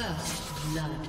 First blood.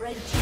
Red team.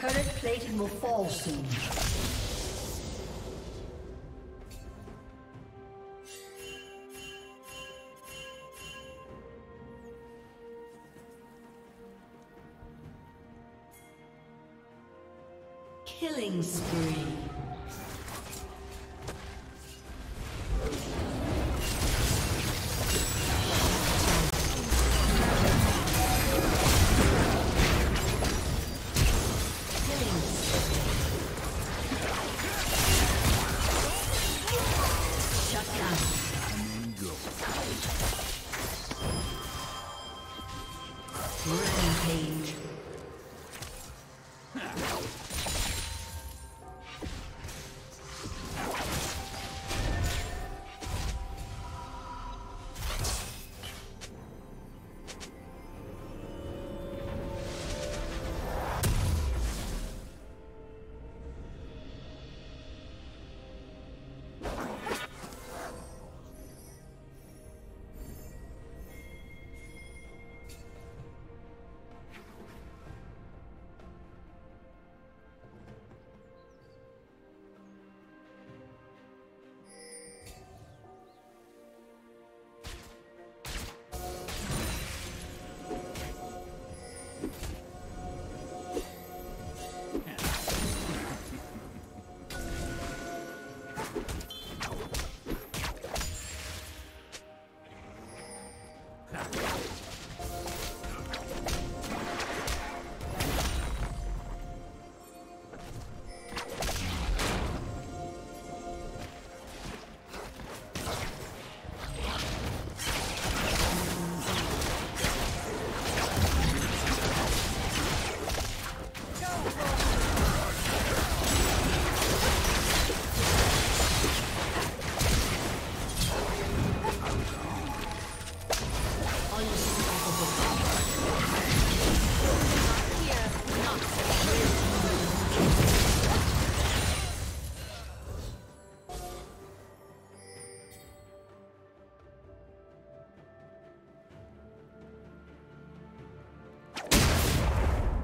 Turret plating will fall soon. Killing spree.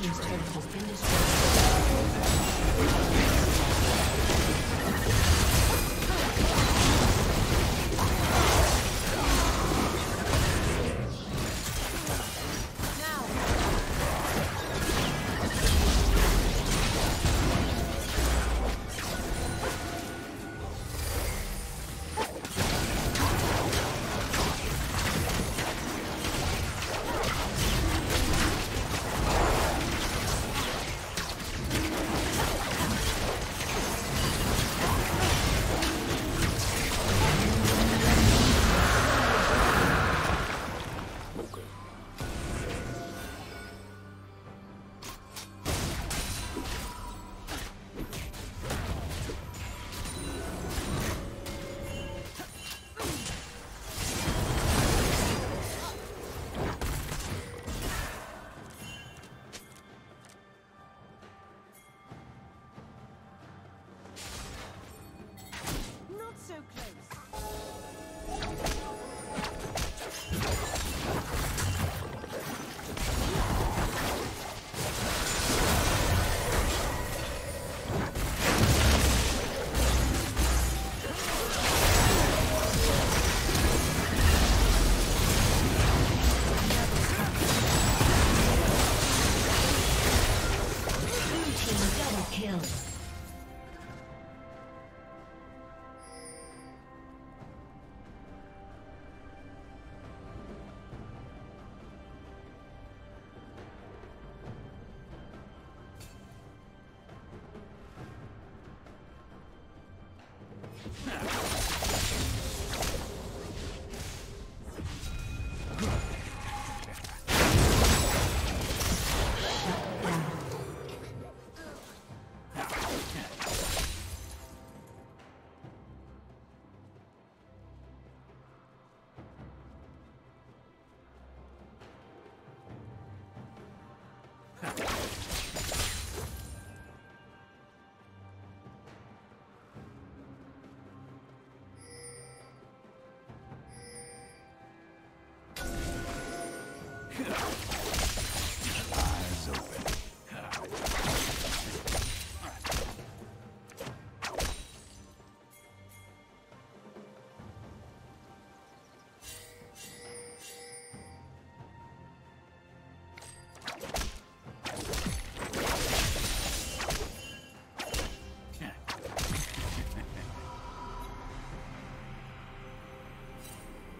team's turret has been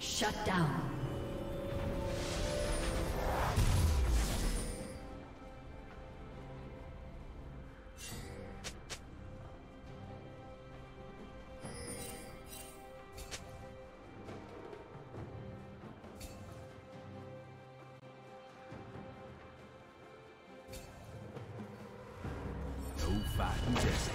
shut down. No fighting, Jesse.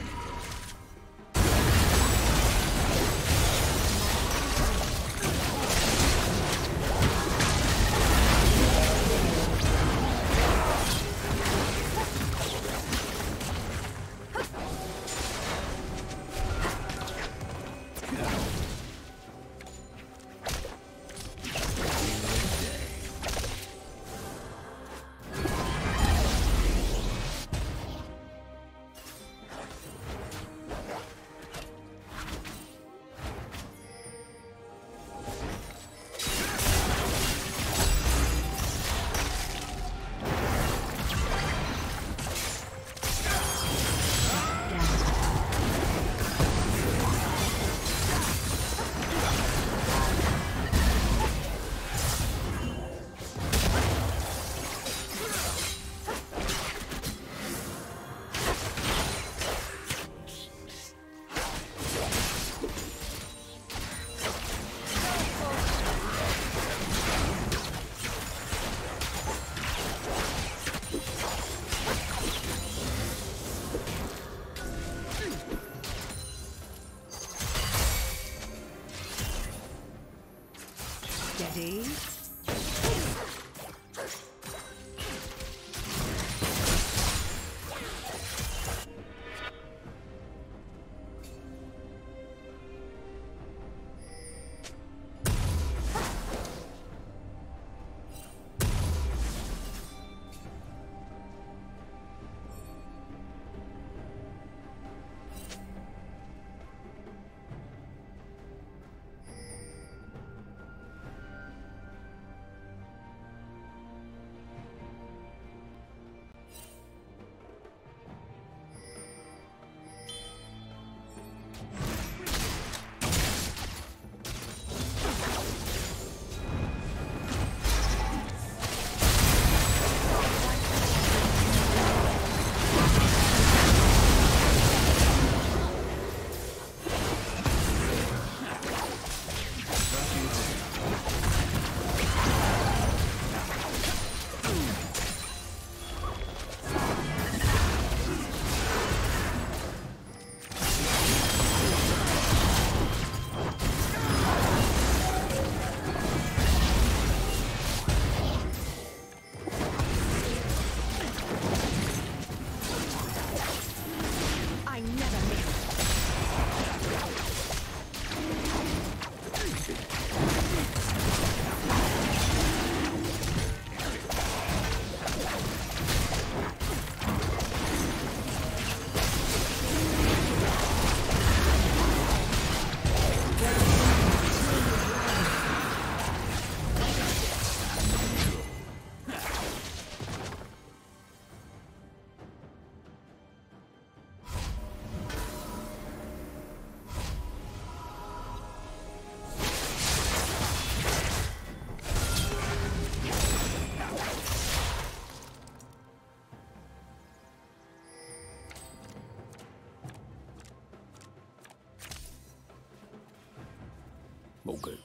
Muggel.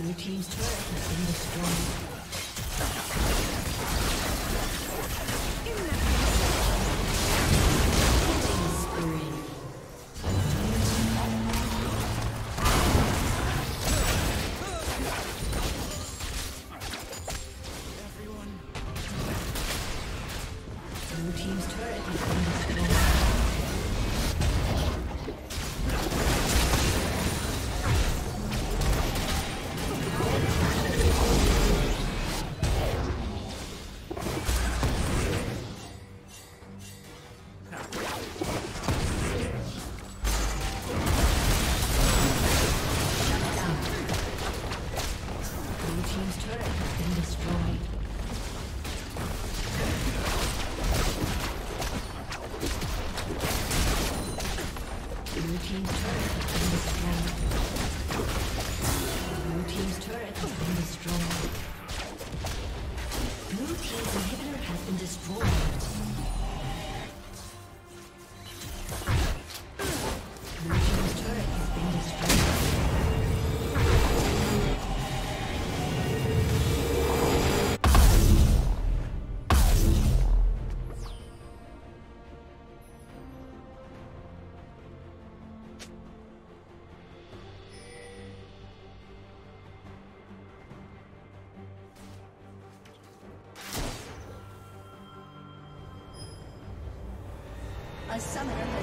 Blue team's turret has been destroyed. A summoner